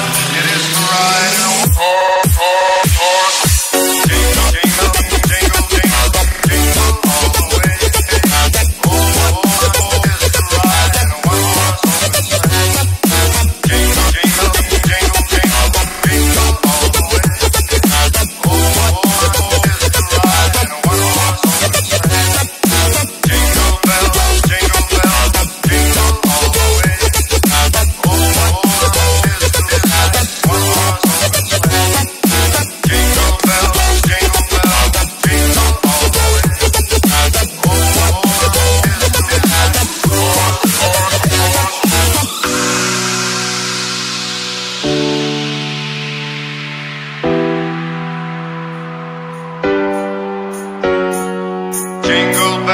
What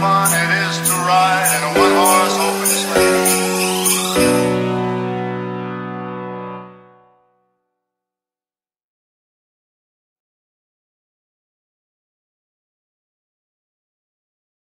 fun